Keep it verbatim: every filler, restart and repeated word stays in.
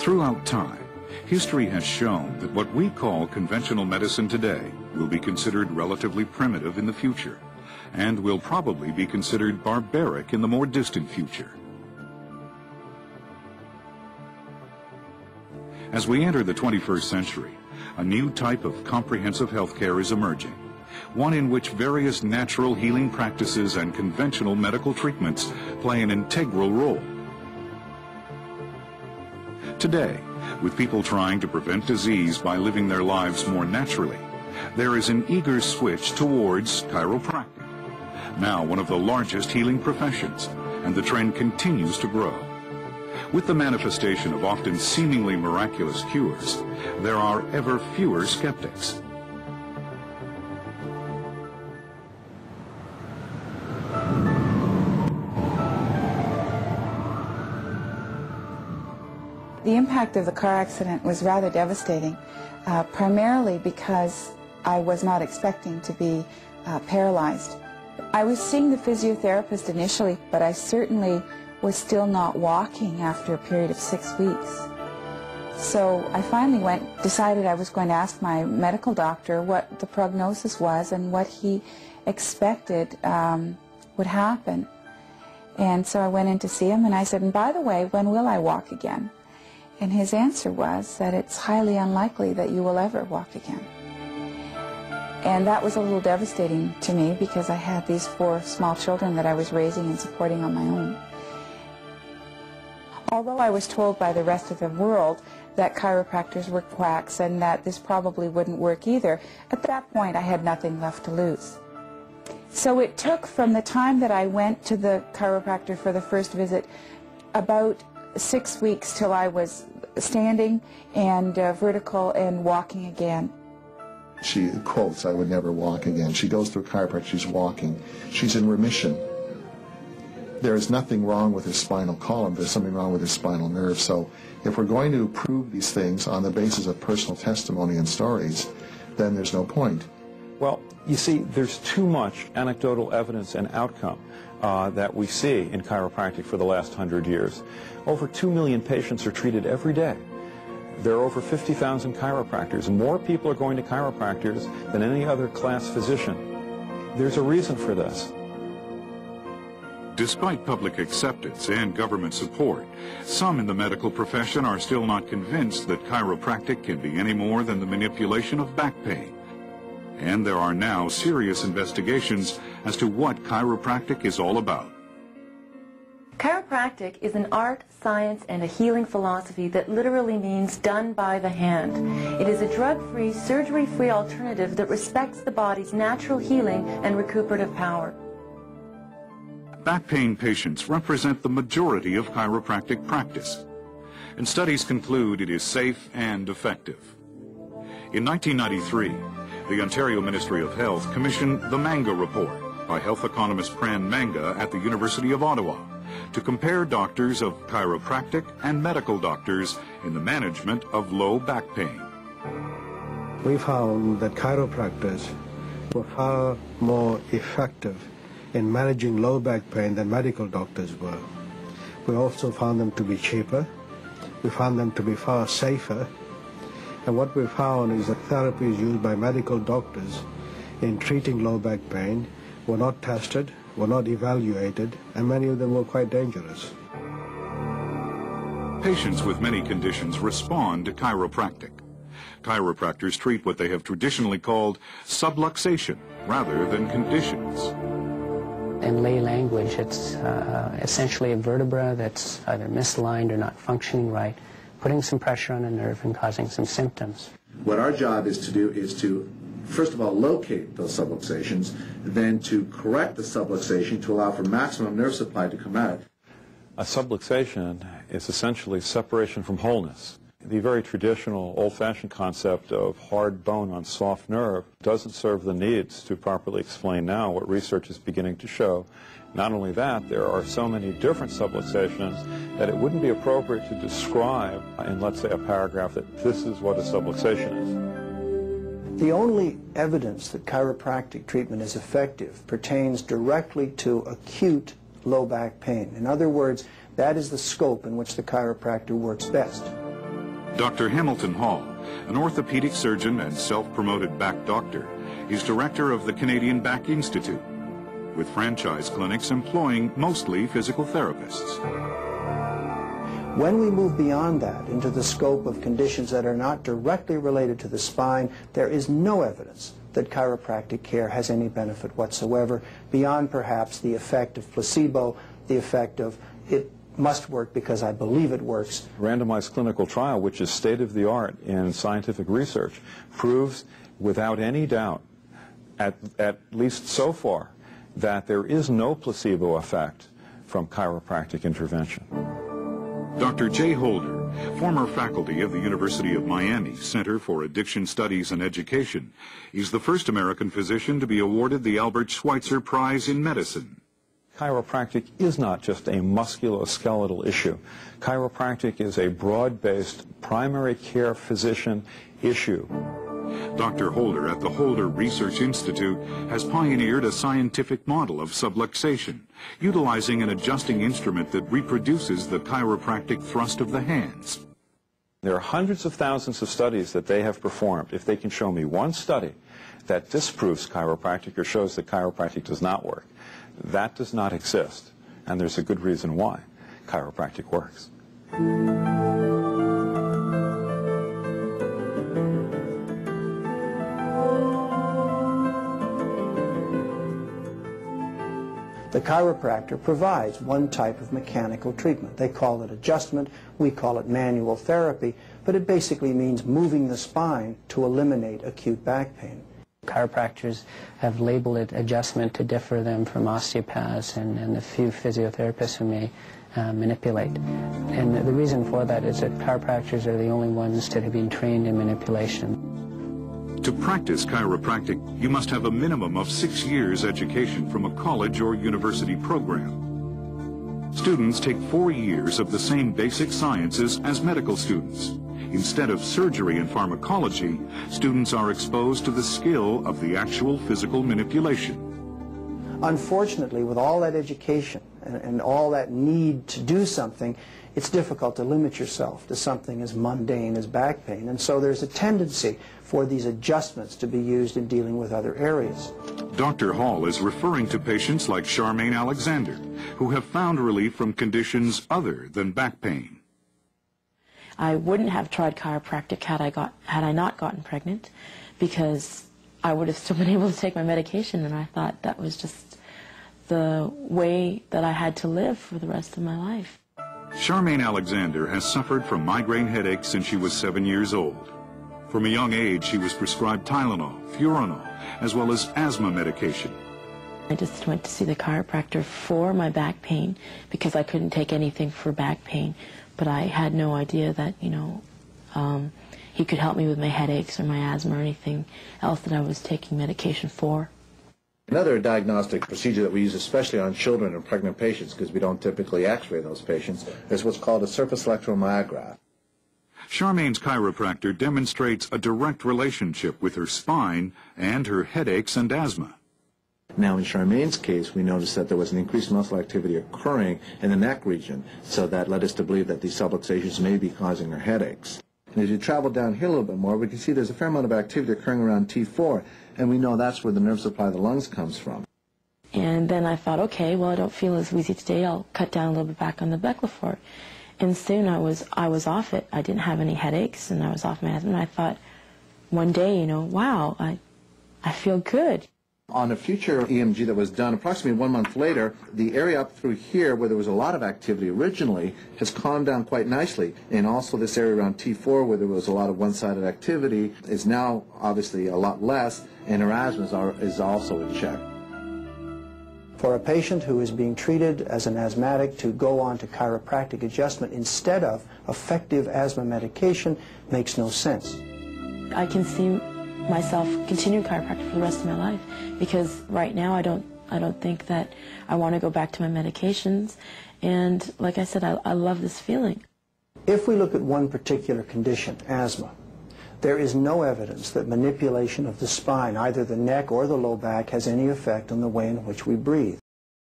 Throughout time, history has shown that what we call conventional medicine today will be considered relatively primitive in the future, and will probably be considered barbaric in the more distant future. As we enter the twenty-first century, a new type of comprehensive healthcare is emerging, one in which various natural healing practices and conventional medical treatments play an integral role. Today, with people trying to prevent disease by living their lives more naturally, there is an eager switch towards chiropractic, now one of the largest healing professions, and the trend continues to grow. With the manifestation of often seemingly miraculous cures, there are ever fewer skeptics. The impact of the car accident was rather devastating, uh, primarily because I was not expecting to be uh, paralyzed. I was seeing the physiotherapist initially, but I certainly was still not walking after a period of six weeks. So I finally went, decided I was going to ask my medical doctor what the prognosis was and what he expected um, would happen. And so I went in to see him and I said, and by the way, when will I walk again? And his answer was that it's highly unlikely that you will ever walk again. And that was a little devastating to me because I had these four small children that I was raising and supporting on my own. Although I was told by the rest of the world that chiropractors were quacks and that this probably wouldn't work either, at that point I had nothing left to lose. So it took from the time that I went to the chiropractor for the first visit about six weeks till I was standing and uh, vertical and walking again. She quotes, "I would never walk again." She goes to a chiropractor, she's walking. She's in remission. There is nothing wrong with her spinal column. There's something wrong with her spinal nerve. So if we're going to prove these things on the basis of personal testimony and stories, then there's no point. Well, you see, there's too much anecdotal evidence and outcome uh, that we see in chiropractic for the last hundred years. Over two million patients are treated every day. There are over fifty thousand chiropractors. More people are going to chiropractors than any other class physician. There's a reason for this. Despite public acceptance and government support, some in the medical profession are still not convinced that chiropractic can be any more than the manipulation of back pain. And there are now serious investigations as to what chiropractic is all about. Chiropractic is an art, science, and a healing philosophy that literally means done by the hand. It is a drug-free, surgery-free alternative that respects the body's natural healing and recuperative power. Back pain patients represent the majority of chiropractic practice, and studies conclude it is safe and effective. In nineteen ninety-three, the Ontario Ministry of Health commissioned the Manga Report by health economist Pran Manga at the University of Ottawa, to compare doctors of chiropractic and medical doctors in the management of low back pain. We found that chiropractors were far more effective in managing low back pain than medical doctors were. We also found them to be cheaper. We found them to be far safer. And what we found is that therapies used by medical doctors in treating low back pain were not tested, were not evaluated, and many of them were quite dangerous. Patients with many conditions respond to chiropractic. Chiropractors treat what they have traditionally called subluxation rather than conditions. In lay language, it's uh, essentially a vertebra that's either misaligned or not functioning right, putting some pressure on a nerve and causing some symptoms. What our job is to do is to first of all, locate those subluxations, then to correct the subluxation to allow for maximum nerve supply to come out. A subluxation is essentially separation from wholeness. The very traditional, old-fashioned concept of hard bone on soft nerve doesn't serve the needs to properly explain now what research is beginning to show. Not only that, there are so many different subluxations that it wouldn't be appropriate to describe in, let's say, a paragraph that this is what a subluxation is. The only evidence that chiropractic treatment is effective pertains directly to acute low back pain. In other words, that is the scope in which the chiropractor works best. Doctor Hamilton Hall, an orthopedic surgeon and self-promoted back doctor, is director of the Canadian Back Institute, with franchise clinics employing mostly physical therapists. When we move beyond that into the scope of conditions that are not directly related to the spine, there is no evidence that chiropractic care has any benefit whatsoever, beyond perhaps the effect of placebo, the effect of it must work because I believe it works. Randomized clinical trial, which is state-of-the-art in scientific research, proves without any doubt, at, at least so far, that there is no placebo effect from chiropractic intervention. Doctor Jay Holder, former faculty of the University of Miami Center for Addiction Studies and Education, is the first American physician to be awarded the Albert Schweitzer Prize in Medicine. Chiropractic is not just a musculoskeletal issue. Chiropractic is a broad-based primary care physician issue. Doctor Holder at the Holder Research Institute has pioneered a scientific model of subluxation, utilizing an adjusting instrument that reproduces the chiropractic thrust of the hands. There are hundreds of thousands of studies that they have performed. If they can show me one study that disproves chiropractic or shows that chiropractic does not work, that does not exist. And there's a good reason why chiropractic works. The chiropractor provides one type of mechanical treatment. They call it adjustment, we call it manual therapy, but it basically means moving the spine to eliminate acute back pain. Chiropractors have labeled it adjustment to differ them from osteopaths and, and the few physiotherapists who may uh, manipulate. And the reason for that is that chiropractors are the only ones that have been trained in manipulation. To practice chiropractic, you must have a minimum of six years education from a college or university program. Students take four years of the same basic sciences as medical students. Instead of surgery and pharmacology, students are exposed to the skill of the actual physical manipulation. Unfortunately, with all that education and, and all that need to do something, it's difficult to limit yourself to something as mundane as back pain, and so there's a tendency for these adjustments to be used in dealing with other areas. Doctor Hall is referring to patients like Charmaine Alexander, who have found relief from conditions other than back pain. I wouldn't have tried chiropractic had I, got, had I not gotten pregnant, because I would have still been able to take my medication, and I thought that was just the way that I had to live for the rest of my life. Charmaine Alexander has suffered from migraine headaches since she was seven years old. From a young age, she was prescribed Tylenol, Fiorinal, as well as asthma medication. I just went to see the chiropractor for my back pain because I couldn't take anything for back pain, but I had no idea that, you know, um, he could help me with my headaches or my asthma or anything else that I was taking medication for. Another diagnostic procedure that we use especially on children and pregnant patients, because we don't typically x-ray those patients, is what's called a surface electromyograph. Charmaine's chiropractor demonstrates a direct relationship with her spine and her headaches and asthma. Now in Charmaine's case, we noticed that there was an increased muscle activity occurring in the neck region, so that led us to believe that these subluxations may be causing her headaches. And as you travel down here a little bit more, we can see there's a fair amount of activity occurring around T four, and we know that's where the nerve supply of the lungs comes from. And then I thought, okay, well, I don't feel as wheezy today. I'll cut down a little bit back on the Beclafort. And soon I was, I was off it. I didn't have any headaches, and I was off my asthma. And I thought, one day, you know, wow, I, I feel good. On a future E M G that was done approximately one month later, the area up through here where there was a lot of activity originally has calmed down quite nicely, and also this area around T four where there was a lot of one-sided activity is now obviously a lot less, and her asthma is also in check. For a patient who is being treated as an asthmatic to go on to chiropractic adjustment instead of effective asthma medication makes no sense. I can see myself continue chiropractic for the rest of my life, because right now I don't I don't think that I want to go back to my medications, and like I said, I, I love this feeling. If we look at one particular condition, asthma, there is no evidence that manipulation of the spine, either the neck or the low back, has any effect on the way in which we breathe.